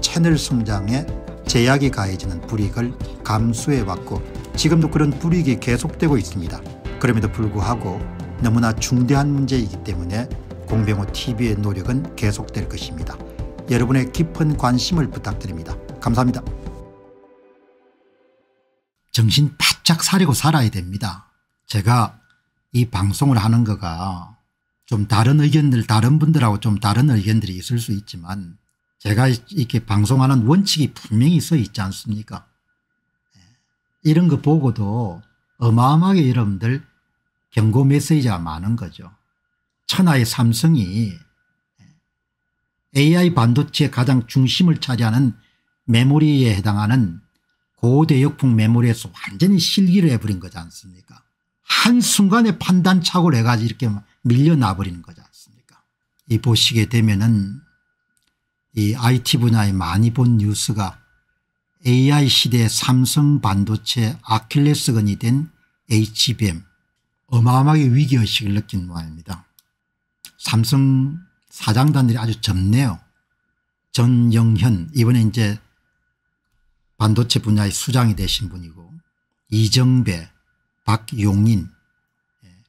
채널 성장에 제약이 가해지는 불이익을 감수해왔고 지금도 그런 불이익이 계속되고 있습니다. 그럼에도 불구하고 너무나 중대한 문제이기 때문에 공병호TV의 노력은 계속될 것입니다. 여러분의 깊은 관심을 부탁드립니다. 감사합니다. 정신 바짝 차리고 살아야 됩니다. 제가 이 방송을 하는 거가 좀 다른 의견들, 다른 분들하고 좀 다른 의견들이 있을 수 있지만 제가 이렇게 방송하는 원칙이 분명히 써 있지 않습니까? 이런 거 보고도 어마어마하게 여러분들 경고 메시지가 많은 거죠. 천하의 삼성이 AI 반도체의 가장 중심을 차지하는 메모리에 해당하는 고대역풍 메모리에서 완전히 실기를 해버린 거지 않습니까? 한순간에 판단착오를 해가지고 이렇게 밀려나버리는 거지 않습니까? 이 보시게 되면은 이 IT 분야에 많이 본 뉴스가 AI 시대의 삼성 반도체 아킬레스건이 된 HBM, 어마어마하게 위기의식을 느낀 모양입니다. 삼성 사장단들이 아주 젊네요. 전영현, 이번에 이제 반도체 분야의 수장이 되신 분이고, 이정배, 박용인.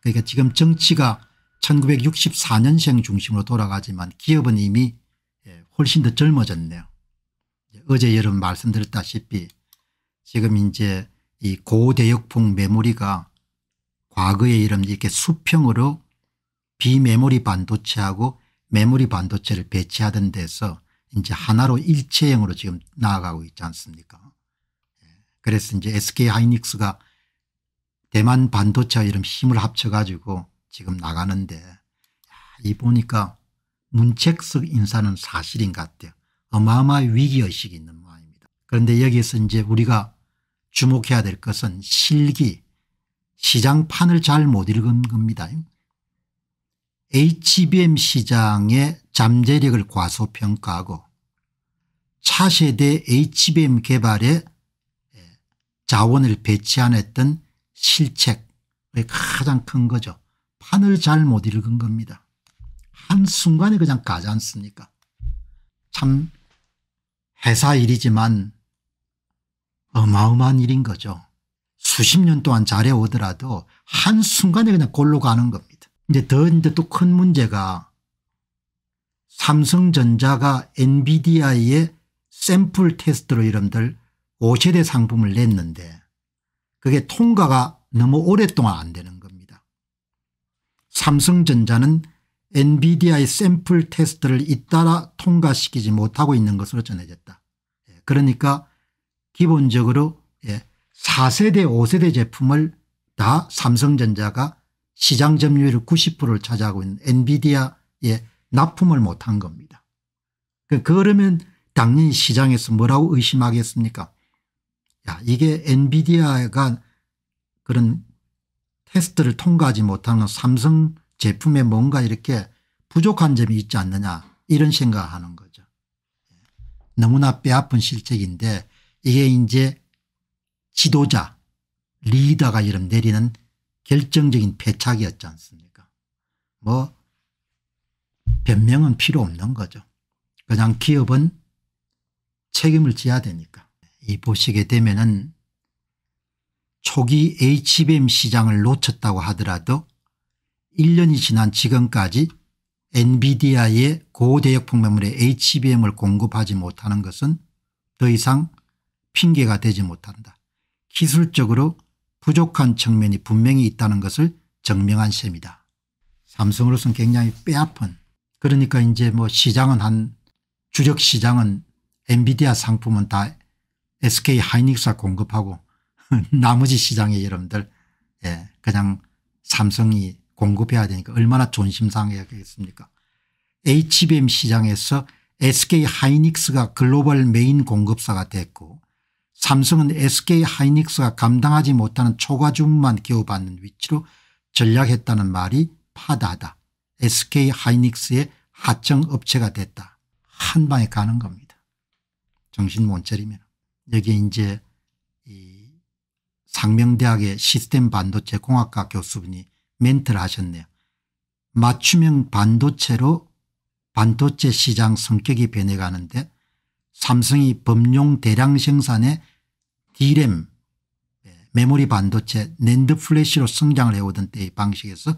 그러니까 지금 정치가 1964년생 중심으로 돌아가지만 기업은 이미 훨씬 더 젊어졌네요. 어제 여러분 말씀드렸다시피 지금 이제 이 고대역풍 메모리가 과거에 이런 이렇게 수평으로 비메모리 반도체하고 메모리 반도체를 배치하던 데서 이제 하나로 일체형으로 지금 나아가고 있지 않습니까? 그래서 이제 SK하이닉스가 대만 반도체와 이런 힘을 합쳐가지고 지금 나가는데, 이 보니까 문책석 인사는 사실인 것 같아요. 어마어마한 위기의식이 있는 모양입니다. 그런데 여기에서 이제 우리가 주목해야 될 것은 실기, 시장판을 잘 못 읽은 겁니다. HBM 시장의 잠재력을 과소평가하고 차세대 HBM 개발에 자원을 배치 안 했던 실책의 가장 큰 거죠. 판을 잘 못 읽은 겁니다. 한순간에 그냥 가지 않습니까? 참 회사 일이지만 어마어마한 일인 거죠. 수십 년 동안 잘해오더라도 한순간에 그냥 골로 가는 겁니다. 이제 또 큰 문제가 삼성전자가 엔비디아의 샘플 테스트로 여러분들 5세대 상품을 냈는데 그게 통과가 너무 오랫동안 안 되는 겁니다. 삼성전자는 엔비디아의 샘플 테스트를 잇따라 통과시키지 못하고 있는 것으로 전해졌다. 그러니까 기본적으로 4세대 5세대 제품을 다 삼성전자가 시장 점유율 90%를 차지하고 있는 엔비디아에 납품을 못한 겁니다. 그러면 당연히 시장에서 뭐라고 의심하겠습니까? 야, 이게 엔비디아가 그런 테스트를 통과하지 못하는 삼성 제품에 뭔가 이렇게 부족한 점이 있지 않느냐, 이런 생각하는 거죠. 너무나 뼈아픈 실책인데 이게 이제 지도자, 리더가 이런 내리는 결정적인 패착이었지 않습니까? 뭐 변명은 필요 없는 거죠. 그냥 기업은 책임을 져야 되니까. 이 보시게 되면은 초기 HBM 시장을 놓쳤다고 하더라도 1년이 지난 지금까지 엔비디아의 고대역풍 메모리 HBM을 공급하지 못하는 것은 더 이상 핑계가 되지 못한다. 기술적으로 부족한 측면이 분명히 있다는 것을 증명한 셈이다. 삼성으로서는 굉장히 뼈아픈, 그러니까 이제 뭐 시장은 한 주력 시장은 엔비디아 상품은 다 SK 하이닉스가 공급하고 나머지 시장에 여러분들 그냥 삼성이 공급해야 되니까 얼마나 존심 상해야겠습니까. HBM 시장에서 SK 하이닉스가 글로벌 메인 공급사가 됐고 삼성은 SK 하이닉스가 감당하지 못하는 초과 주문만 기어받는 위치로 전략했다는 말이 파다하다. SK 하이닉스의 하청 업체가 됐다. 한 방에 가는 겁니다. 정신 못 차리면. 여기에 이제 이 상명대학의 시스템 반도체 공학과 교수분이 멘트를 하셨네요. 맞춤형 반도체로 반도체 시장 성격이 변해가는데 삼성이 범용 대량 생산에 디램 메모리 반도체 낸드 플래시로 성장을 해오던 때의 방식에서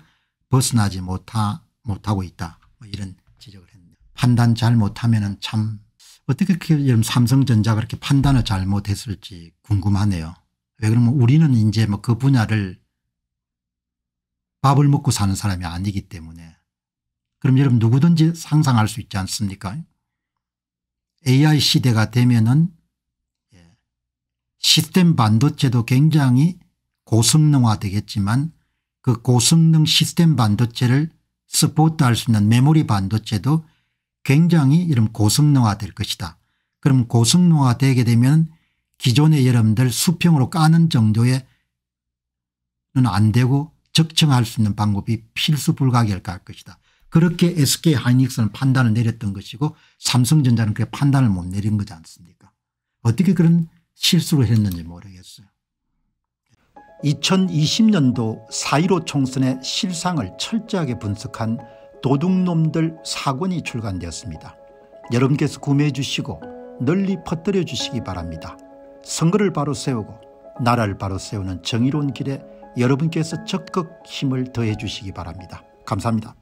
벗어나지 못하고 있다. 뭐 이런 지적을 했네요. 판단 잘 못하면 참 어떻게 삼성전자가 그렇게 판단을 잘못했을지 궁금하네요. 왜 그러면 우리는 이제 뭐 그 분야를 밥을 먹고 사는 사람이 아니기 때문에. 그럼 여러분 누구든지 상상할 수 있지 않습니까? AI 시대가 되면은 시스템 반도체도 굉장히 고성능화 되겠지만 그 고성능 시스템 반도체를 서포트할 수 있는 메모리 반도체도 굉장히 이런 고성능화 될 것이다. 그럼 고성능화 되게 되면 기존의 여러분들 수평으로 까는 정도에는 안 되고 적층할 수 있는 방법이 필수 불가결 할 것이다. 그렇게 SK 하이닉스는 판단을 내렸던 것이고 삼성전자는 그렇게 판단을 못 내린 거지 않습니까? 어떻게 그런 실수를 했는지 모르겠어요. 2020년도 4.15 총선의 실상을 철저하게 분석한 도둑놈들 4권이 출간되었습니다. 여러분께서 구매해 주시고 널리 퍼뜨려 주시기 바랍니다. 선거를 바로 세우고 나라를 바로 세우는 정의로운 길에 여러분께서 적극 힘을 더해 주시기 바랍니다. 감사합니다.